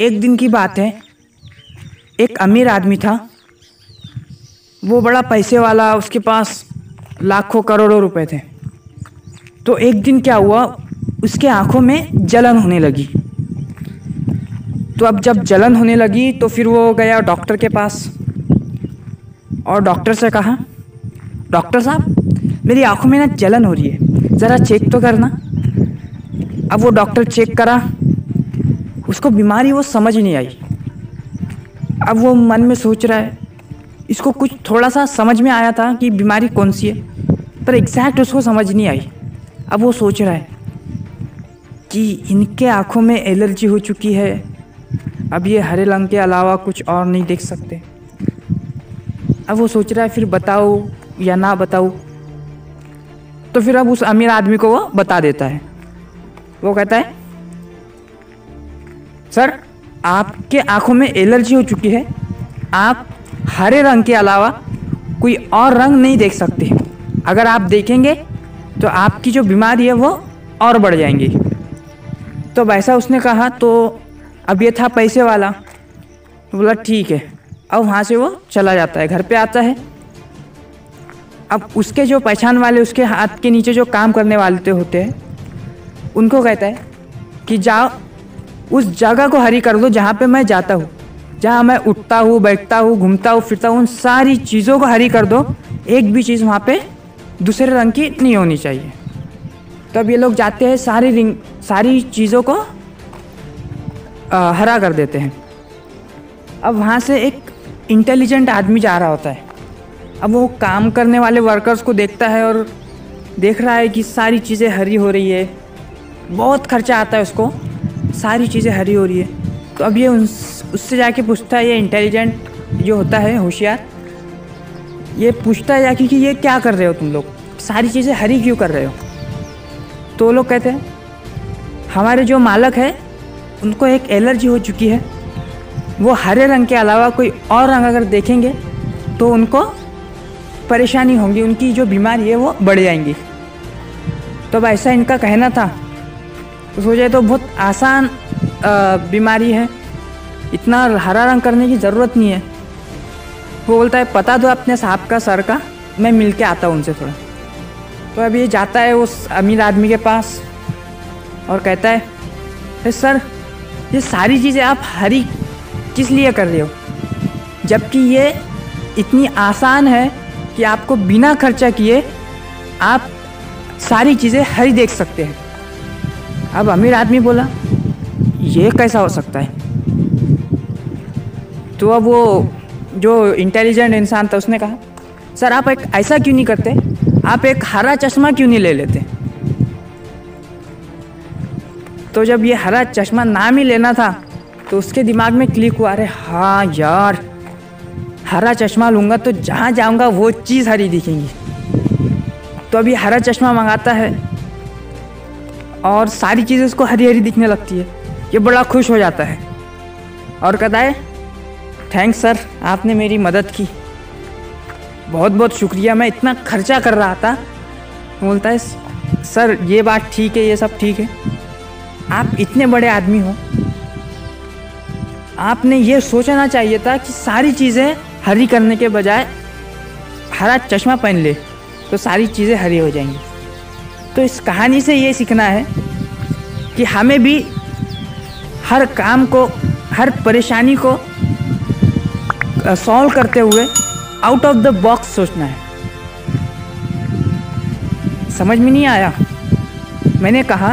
एक दिन की बात है, एक अमीर आदमी था। वो बड़ा पैसे वाला, उसके पास लाखों करोड़ों रुपए थे। तो एक दिन क्या हुआ, उसके आंखों में जलन होने लगी। तो अब जब जलन होने लगी तो फिर वो गया डॉक्टर के पास और डॉक्टर से कहा, डॉक्टर साहब मेरी आंखों में ना जलन हो रही है, ज़रा चेक तो करना। अब वो डॉक्टर चेक करा, उसको बीमारी वो समझ नहीं आई। अब वो मन में सोच रहा है, इसको कुछ थोड़ा सा समझ में आया था कि बीमारी कौन सी है, पर एग्जैक्ट उसको समझ नहीं आई। अब वो सोच रहा है कि इनके आँखों में एलर्जी हो चुकी है, अब ये हरे रंग के अलावा कुछ और नहीं देख सकते। अब वो सोच रहा है फिर बताओ या ना बताओ। तो फिर अब उस अमीर आदमी को वो बता देता है। वो कहता है, सर आपके आँखों में एलर्जी हो चुकी है, आप हरे रंग के अलावा कोई और रंग नहीं देख सकते। अगर आप देखेंगे तो आपकी जो बीमारी है वो और बढ़ जाएंगी। तो वैसा उसने कहा। तो अब ये था पैसे वाला, तो बोला ठीक है। अब वहाँ से वो चला जाता है, घर पे आता है। अब उसके जो पहचान वाले, उसके हाथ के नीचे जो काम करने वाले होते हैं, उनको कहता है कि जाओ उस जगह को हरी कर दो जहाँ पे मैं जाता हूँ, जहाँ मैं उठता हूँ, बैठता हूँ, घूमता हूँ, फिरता हूँ, उन सारी चीज़ों को हरी कर दो, एक भी चीज़ वहाँ पे दूसरे रंग की नहीं होनी चाहिए। तब ये लोग जाते हैं, सारी चीज़ों को हरा कर देते हैं। अब वहाँ से एक इंटेलिजेंट आदमी जा रहा होता है। अब वो काम करने वाले वर्कर्स को देखता है और देख रहा है कि सारी चीज़ें हरी हो रही है, बहुत खर्चा आता है उसको, सारी चीज़ें हरी हो रही है। तो अब ये उससे जाके पूछता है, ये इंटेलिजेंट जो होता है, होशियार, ये पूछता है जाके कि ये क्या कर रहे हो तुम लोग, सारी चीज़ें हरी क्यों कर रहे हो। तो वो लोग कहते हैं, हमारे जो मालक है उनको एक एलर्जी हो चुकी है, वो हरे रंग के अलावा कोई और रंग अगर देखेंगे तो उनको परेशानी होगी, उनकी जो बीमारी है वो बढ़ जाएंगी। तो ऐसा इनका कहना था। सोचे तो बहुत आसान बीमारी है, इतना हरा रंग करने की ज़रूरत नहीं है। वो बोलता है, पता दो अपने साहब का, सर का, मैं मिल के आता हूँ उनसे थोड़ा। तो अब ये जाता है उस अमीर आदमी के पास और कहता है, सर ये सारी चीज़ें आप हरी किस लिए कर रहे हो, जबकि ये इतनी आसान है कि आपको बिना खर्चा किए आप सारी चीज़ें हरी देख सकते हैं। अब अमीर आदमी बोला, ये कैसा हो सकता है। तो अब वो जो इंटेलिजेंट इंसान था उसने कहा, सर आप एक ऐसा क्यों नहीं करते, आप एक हरा चश्मा क्यों नहीं ले लेते। तो जब ये हरा चश्मा नाम ही लेना था तो उसके दिमाग में क्लिक हुआ, अरे हाँ यार, हरा चश्मा लूँगा तो जहाँ जाऊँगा वो चीज़ हरी दिखेंगी। तो अब ये हरा चश्मा मंगाता है और सारी चीज़ें उसको हरी हरी दिखने लगती है। ये बड़ा खुश हो जाता है और कहता है, थैंक्स सर, आपने मेरी मदद की, बहुत बहुत शुक्रिया, मैं इतना खर्चा कर रहा था। बोलता है, सर ये बात ठीक है, ये सब ठीक है, आप इतने बड़े आदमी हो, आपने ये सोचना चाहिए था कि सारी चीज़ें हरी करने के बजाय हरा चश्मा पहन ले तो सारी चीज़ें हरी हो जाएंगी। तो इस कहानी से ये सीखना है कि हमें भी हर काम को, हर परेशानी को सॉल्व करते हुए आउट ऑफ द बॉक्स सोचना है। समझ में नहीं आया? मैंने कहा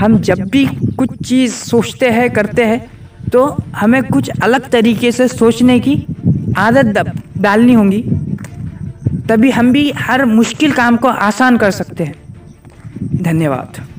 हम जब भी कुछ चीज़ सोचते हैं, करते हैं, तो हमें कुछ अलग तरीके से सोचने की आदत डालनी होगी, तभी हम भी हर मुश्किल काम को आसान कर सकते हैं। धन्यवाद।